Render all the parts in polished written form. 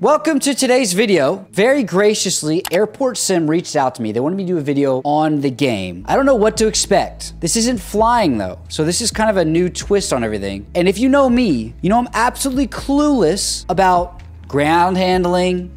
Welcome to today's video. Very graciously, Airport Sim reached out to me. They wanted me to do a video on the game. I don't know what to expect. This isn't flying though, so this is kind of a new twist on everything. And if you know me, you know I'm absolutely clueless about ground handling,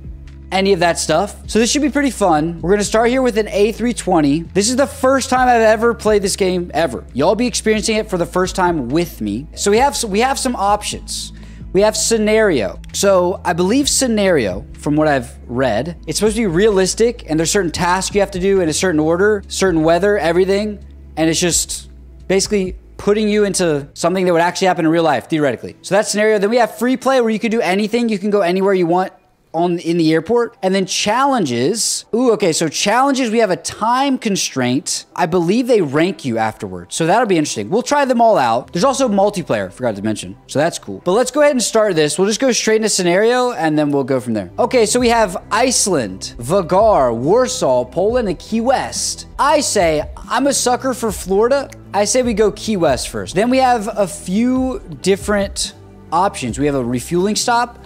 any of that stuff. So this should be pretty fun. We're gonna start here with an A320. This is the first time I've ever played this game ever. Y'all be experiencing it for the first time with me. So we have some options. We have scenario. So I believe scenario, from what I've read, it's supposed to be realistic and there's certain tasks you have to do in a certain order, certain weather, everything. And it's just basically putting you into something that would actually happen in real life, theoretically. So that's scenario. Then we have free play where you can do anything. You can go anywhere you want in the airport. And then challenges. Ooh, okay, so challenges, we have a time constraint. I believe they rank you afterwards. So that'll be interesting. We'll try them all out. There's also multiplayer, forgot to mention. So that's cool. But let's go ahead and start this. We'll just go straight into scenario and then we'll go from there. Okay, so we have Iceland, Vagar, Warsaw, Poland, and Key West. I say, I'm a sucker for Florida. I say we go Key West first. Then we have a few different options. We have a refueling stop,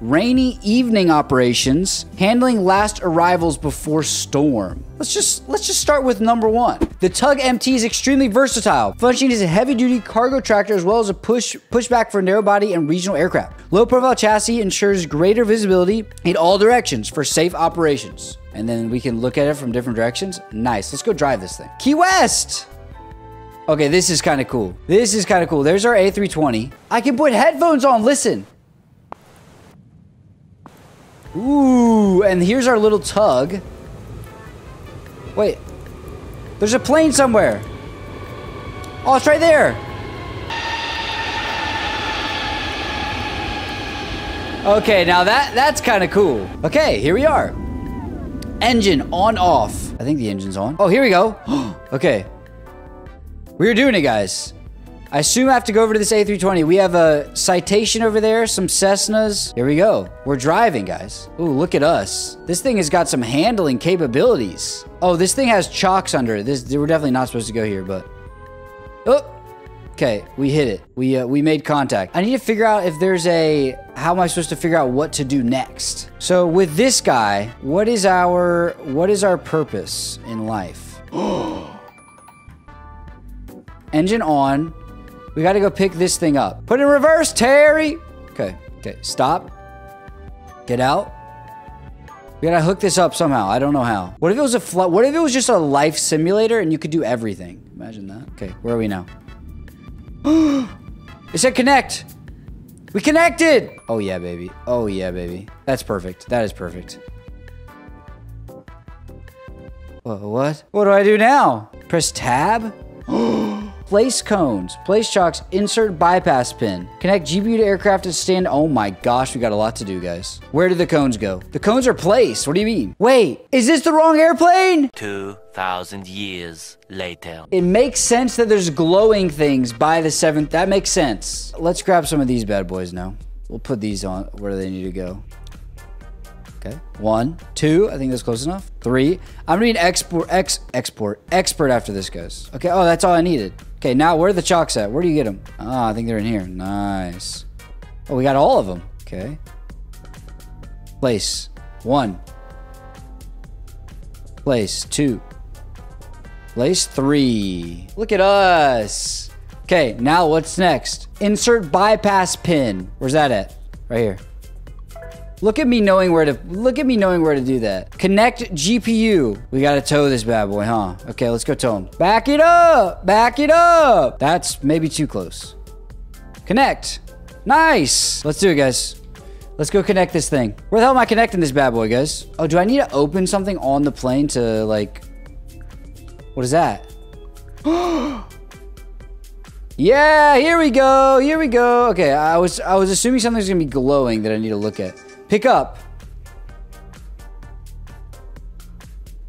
rainy evening operations, handling last arrivals before storm. Let's just start with number one. The Tug MT is extremely versatile, functioning as a heavy-duty cargo tractor as well as a pushback for narrow-body and regional aircraft. Low-profile chassis ensures greater visibility in all directions for safe operations. And then we can look at it from different directions. Nice. Let's go drive this thing. Key West. Okay, this is kind of cool. This is kind of cool. There's our A320. I can put headphones on. Listen. Ooh, and here's our little tug. Wait, there's a plane somewhere. Oh, it's right there. Okay, now that's kind of cool. Okay, here we are. Engine on, off. I think the engine's on. Oh, here we go. Okay. We're doing it, guys. I assume I have to go over to this A320. We have a Citation over there, some Cessnas. Here we go. We're driving, guys. Ooh, look at us. This thing has got some handling capabilities. Oh, this thing has chocks under it. We're definitely not supposed to go here, but... Oh! Okay, we hit it. We made contact. I need to figure out if there's a... How am I supposed to figure out what to do next? So, with this guy, what is our purpose in life? Engine on... We gotta go pick this thing up. Put it in reverse, Terry! Okay, okay, stop. Get out. We gotta hook this up somehow, I don't know how. What if it was what if it was just a life simulator and you could do everything? Imagine that. Okay, where are we now? It said connect! We connected! Oh yeah, baby. Oh yeah, baby. That's perfect, that is perfect. What? What do I do now? Press tab? Place cones, place chocks, insert bypass pin. Connect GPU to aircraft and stand. Oh my gosh, we got a lot to do, guys. Where do the cones go? The cones are placed. What do you mean? Wait, is this the wrong airplane? 2,000 years later. It makes sense that there's glowing things by the 7th. That makes sense. Let's grab some of these bad boys now. We'll put these on where they need to go. Okay, 1, 2, I think that's close enough. 3, I'm gonna need expert after this goes. Okay, oh, that's all I needed. Okay, now where are the chocks at? Where do you get them? Ah, I think they're in here. Nice. Oh, we got all of them. Okay. Place 1. Place 2. Place 3. Look at us. Okay, now what's next? Insert bypass pin. Where's that at? Right here. Look at me knowing where to do that. Connect GPU. We gotta tow this bad boy, huh? Okay, let's go tow him. Back it up! Back it up! That's maybe too close. Connect. Nice! Let's do it, guys. Let's go connect this thing. Where the hell am I connecting this bad boy, guys? Oh, do I need to open something on the plane to, like... What is that? Yeah, here we go! Here we go! Okay, I was assuming something's gonna be glowing that I need to look at. Pick up.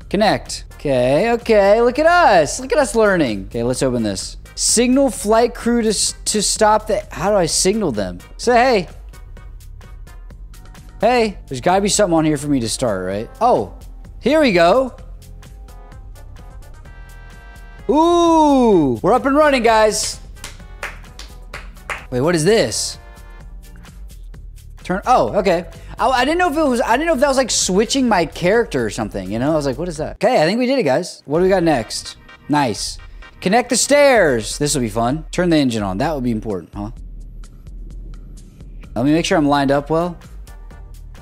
Connect. Okay, okay, look at us. Look at us learning. Okay, let's open this. Signal flight crew to stop the... How do I signal them? Say, hey. Hey. There's gotta be something on here for me to start, right? Oh, here we go. Ooh, we're up and running, guys. Wait, what is this? Turn, oh, okay. I didn't know if it was, I didn't know if that was like switching my character or something, you know? I was like, what is that? Okay, I think we did it, guys. What do we got next? Nice. Connect the stairs. This will be fun. Turn the engine on. That would be important, huh? Let me make sure I'm lined up well.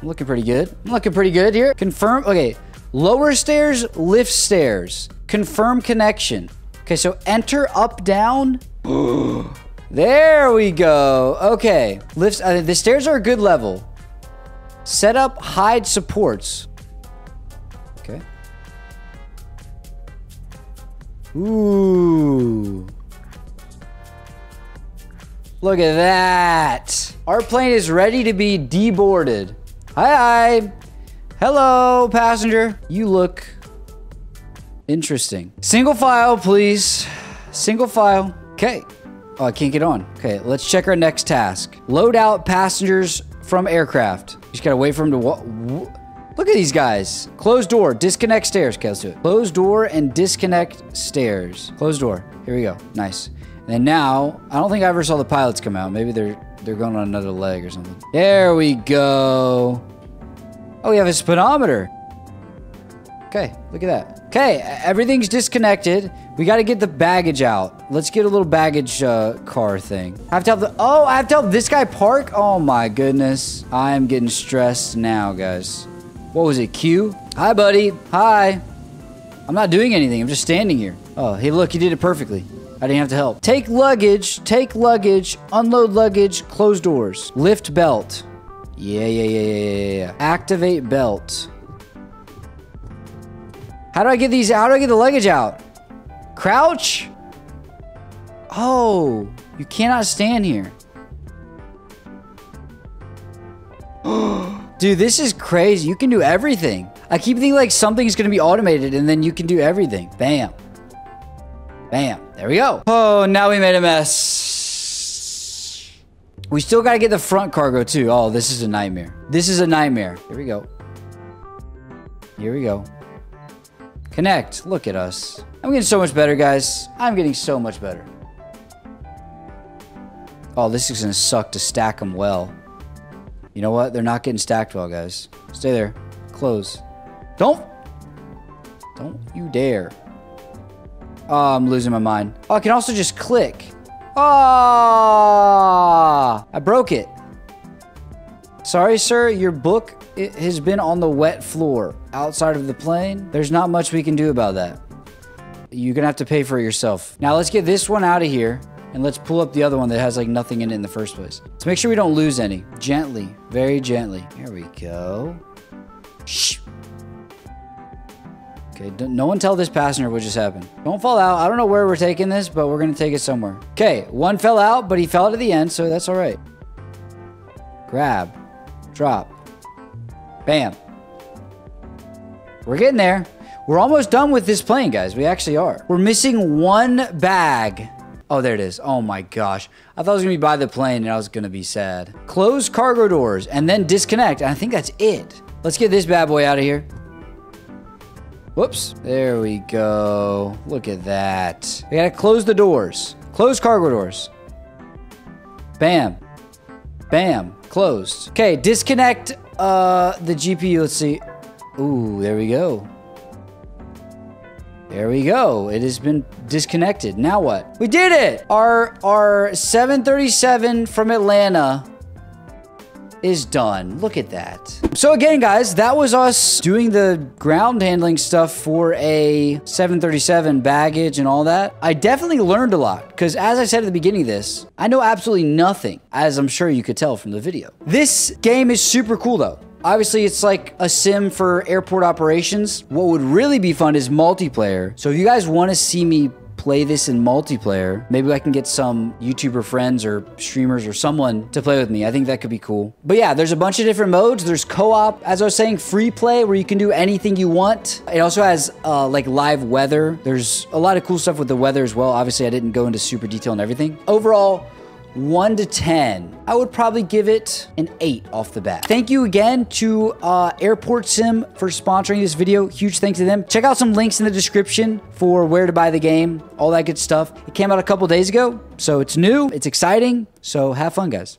I'm looking pretty good. I'm looking pretty good here. Confirm, okay. Lower stairs, lift stairs. Confirm connection. Okay, so enter up, down. There we go. Okay, lifts, the stairs are a good level. Set up, hide supports. Okay. Ooh. Look at that. Our plane is ready to be deboarded. Hi. Hello, passenger. You look interesting. Single file, please. Single file. Okay. Oh, I can't get on. Okay, let's check our next task. Load out passengers from aircraft. Just gotta wait for him to walk. Look at these guys. Close door, disconnect stairs. Okay, let's do it. Close door and disconnect stairs. Close door. Here we go. Nice. And now, I don't think I ever saw the pilots come out. Maybe they're going on another leg or something. There we go. Oh, we have a speedometer. Okay, look at that. Okay, everything's disconnected. We gotta get the baggage out. Let's get a little baggage car thing. I have to help the, oh, I have to help this guy park? Oh my goodness. I am getting stressed now, guys. What was it, Q? Hi, buddy. Hi. I'm not doing anything, I'm just standing here. Oh, hey, look, he did it perfectly. I didn't have to help. Take luggage, unload luggage, close doors. Lift belt. Yeah. Activate belt. How do I get these? How do I get the luggage out? Crouch? Oh, you cannot stand here. Dude, this is crazy. You can do everything. I keep thinking like something's gonna be automated and then you can do everything. Bam. Bam. There we go. Oh, now we made a mess. We still gotta get the front cargo too. Oh, this is a nightmare. This is a nightmare. Here we go. Here we go. Connect. Look at us. I'm getting so much better, guys. I'm getting so much better. Oh, this is gonna suck to stack them well. You know what? They're not getting stacked well, guys. Stay there. Close. Don't you dare. Oh, I'm losing my mind. Oh, I can also just click. Ah! I broke it. Sorry, sir. Your book... it has been on the wet floor outside of the plane. There's not much we can do about that. You're gonna have to pay for it yourself. Now let's get this one out of here and let's pull up the other one that has like nothing in it in the first place. Let's make sure we don't lose any. Gently, very gently. Here we go. Shh. Okay, no one tell this passenger what just happened. Don't fall out. I don't know where we're taking this, but we're gonna take it somewhere. Okay, one fell out, but he fell out at the end, so that's all right. Grab, drop. Bam. We're getting there. We're almost done with this plane, guys. We actually are. We're missing one bag. Oh, there it is. Oh my gosh. I thought it was gonna be by the plane and I was gonna be sad. Close cargo doors and then disconnect. I think that's it. Let's get this bad boy out of here. Whoops. There we go. Look at that. We gotta close the doors. Close cargo doors. Bam. Bam. Closed. Okay, disconnect. The GPU, let's see. Ooh, there we go. There we go. It has been disconnected. Now what? We did it! Our 737 from Atlanta is done. Look at that. So again, guys, that was us doing the ground handling stuff for a 737 baggage and all that. I definitely learned a lot because as I said at the beginning of this, I know absolutely nothing, as I'm sure you could tell from the video. This game is super cool though. Obviously, it's like a sim for airport operations. What would really be fun is multiplayer. So if you guys want to see me play this in multiplayer, maybe I can get some YouTuber friends or streamers or someone to play with me. I think that could be cool. But yeah, there's a bunch of different modes. There's co-op, as I was saying, free play, where you can do anything you want. It also has like live weather. There's a lot of cool stuff with the weather as well. Obviously, I didn't go into super detail and everything. Overall, 1 to 10, I would probably give it an 8 off the bat. Thank you again to Airport Sim for sponsoring this video. Huge thanks to them. Check out some links in the description for where to buy the game, all that good stuff. It came out a couple days ago, so it's new, it's exciting, so have fun, guys.